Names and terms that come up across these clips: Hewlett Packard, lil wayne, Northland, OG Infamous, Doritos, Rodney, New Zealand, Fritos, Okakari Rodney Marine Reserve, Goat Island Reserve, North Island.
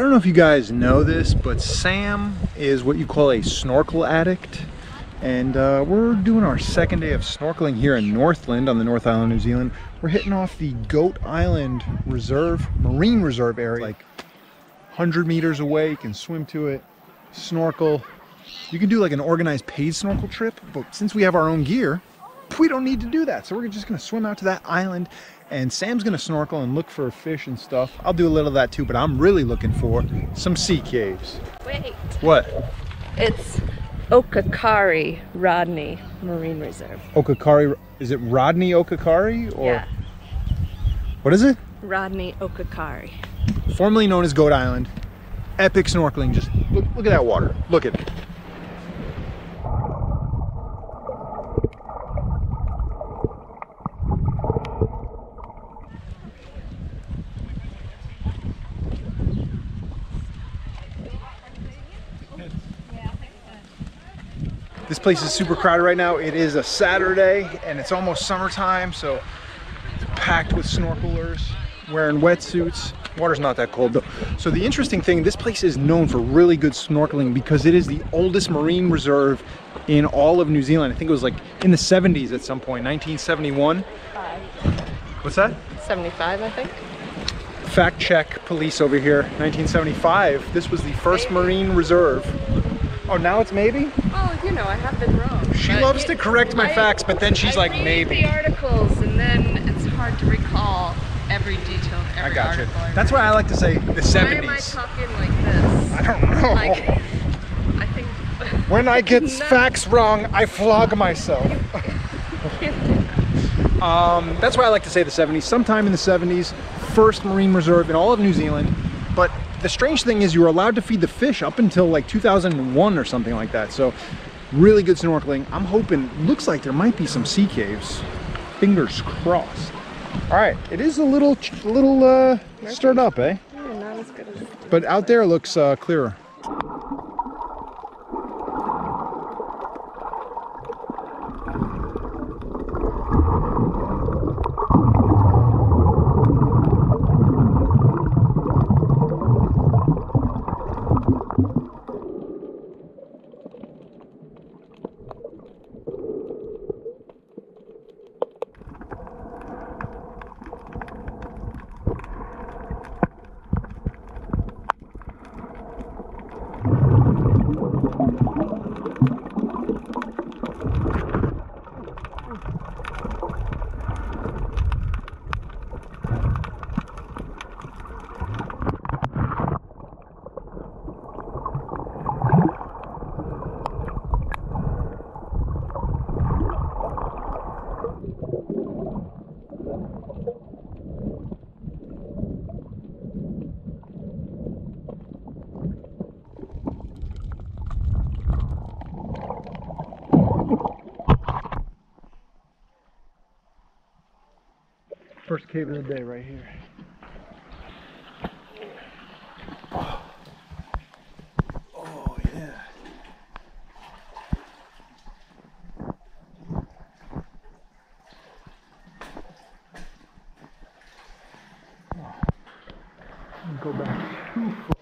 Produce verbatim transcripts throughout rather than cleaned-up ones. I don't know if you guys know this, but Sam is what you call a snorkel addict. And uh, we're doing our second day of snorkeling here in Northland on the North Island, New Zealand. We're hitting off the Goat Island Reserve, Marine Reserve area. Like one hundred meters away, you can swim to it, snorkel. You can do like an organized paid snorkel trip, but since we have our own gear, we don't need to do that. So we're just gonna swim out to that island and Sam's gonna snorkel and look for fish and stuff. I'll do a little of that too, but I'm really looking for some sea caves. Wait. What? It's Okakari Rodney Marine Reserve. Okakari, is it Rodney Okakari or? Yeah. What is it? Rodney Okakari. Formerly known as Goat Island. Epic snorkeling, just look, look at that water. Look at it. This place is super crowded right now. It is a Saturday and it's almost summertime, so it's packed with snorkelers wearing wetsuits. Water's not that cold though. So the interesting thing, this place is known for really good snorkeling because it is the oldest marine reserve in all of New Zealand. I think it was like in the seventies at some point, nineteen seventy-one. Five. What's that? seventy-five, I think. Fact check police over here, nineteen seventy-five. This was the first marine reserve. Oh, now it's maybe? Oh, you know, I have been wrong. She loves to correct my facts, but then she's like, maybe. I read the articles, and then it's hard to recall every detail of every article. I got you. That's why I like to say the seventies. Why am I talking like this? I don't know. Like, I think... when I get facts wrong, I flog myself. um, that's why I like to say the seventies. Sometime in the seventies, first marine reserve in all of New Zealand, but... the strange thing is you were allowed to feed the fish up until like two thousand one or something like that. So really good snorkeling. I'm hoping, looks like there might be some sea caves. Fingers crossed. All right, it is a little little uh, stirred up, eh? Yeah, not as good as... but out there looks uh, clearer. First cave of the day right here. Oh, oh yeah. Oh. Go back too far.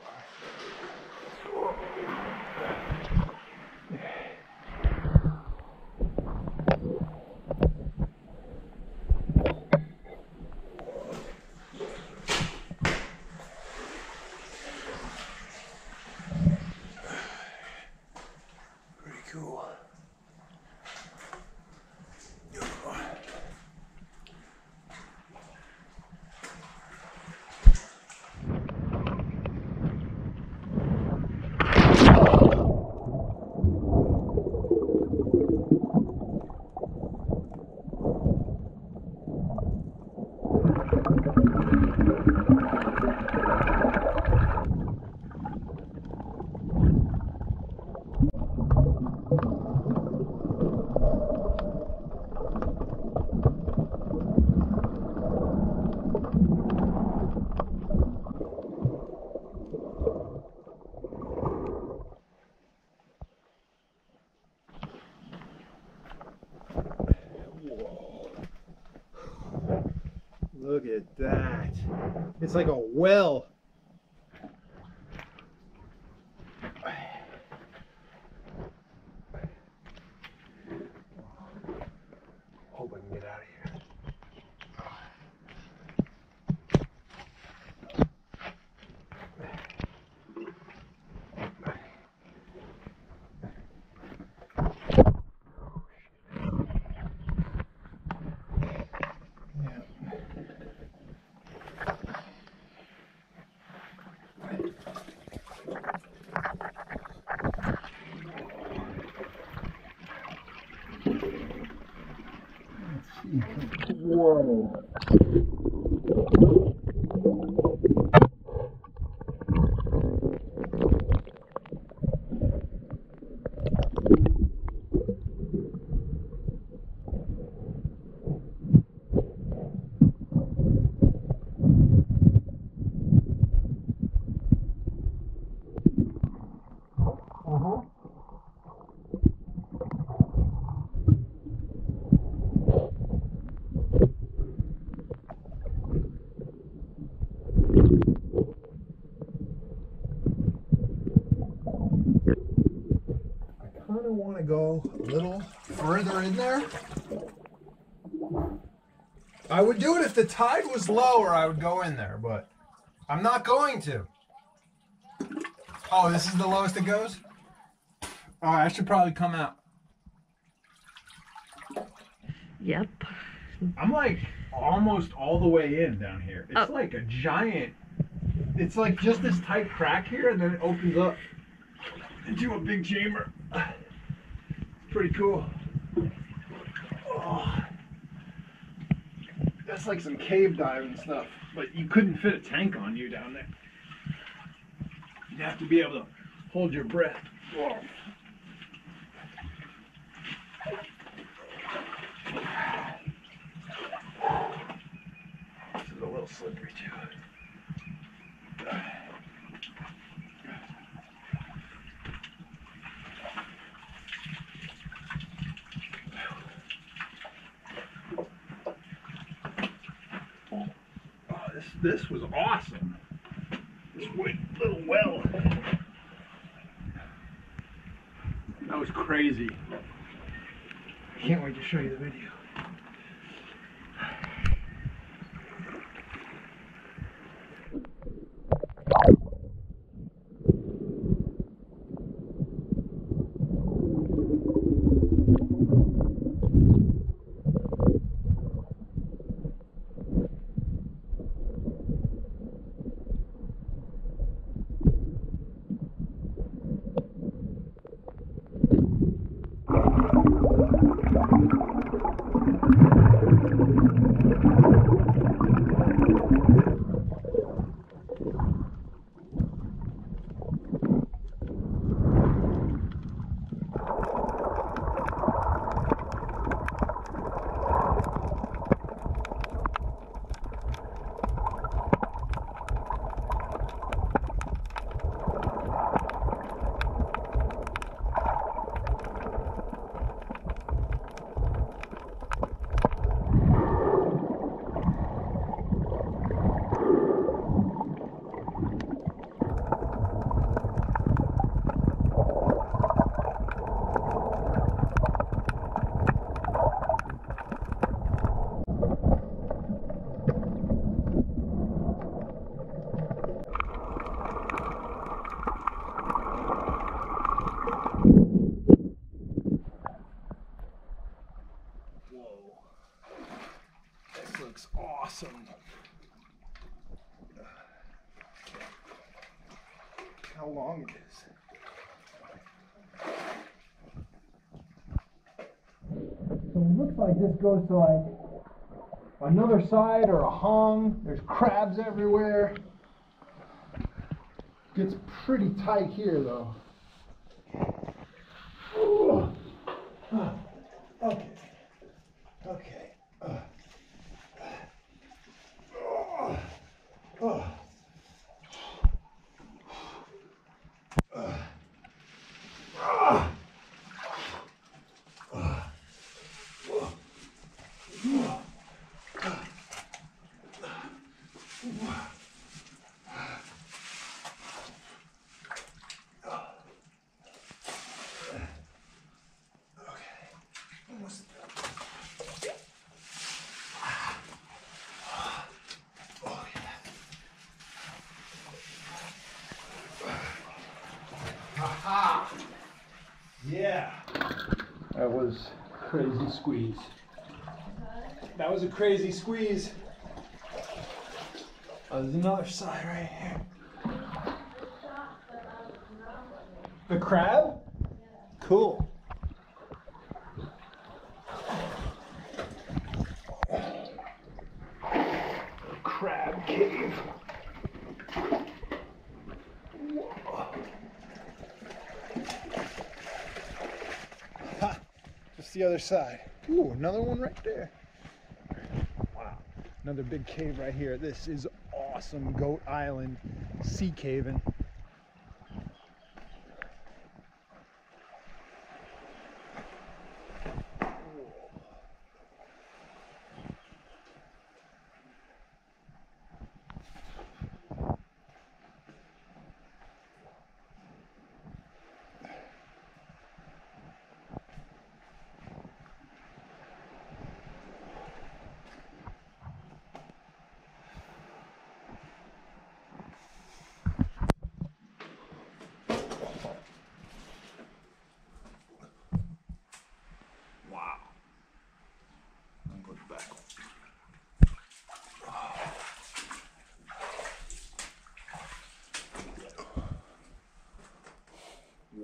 Look at that. It's like a well. go a little further in there. I would do it if the tide was lower, I would go in there, but I'm not going to. Oh, this is the lowest it goes? All right, I should probably come out. Yep. I'm like almost all the way in down here. It's oh. like a giant, it's like just this tight crack here, and then it opens up into a big chamber. It's pretty cool. Oh. That's like some cave diving stuff, but you couldn't fit a tank on you down there. You'd have to be able to hold your breath. Whoa. This is a little slippery too. This was awesome. This little well. That was crazy. I can't wait to show you the video. How long it is. So it looks like this goes to like another side or a hung. There's crabs everywhere. Gets pretty tight here though. Ooh. Okay. Okay. Uh. Oh. Oh. Yeah, that was crazy squeeze. That was a crazy squeeze. Oh, there's another side right here. The crab? Cool. Crab cave. The other side. Ooh, another one right there. Wow, another big cave right here. This is awesome. Goat Island sea caving.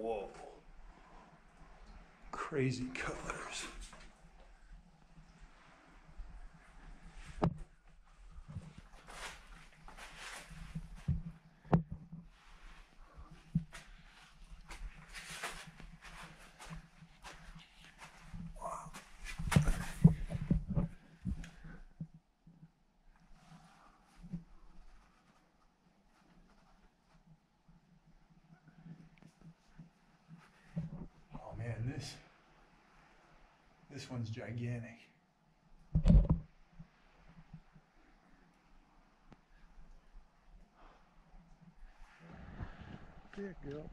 Whoa. Crazy colors. Man, this, this one's gigantic. There you go.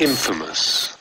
Infamous.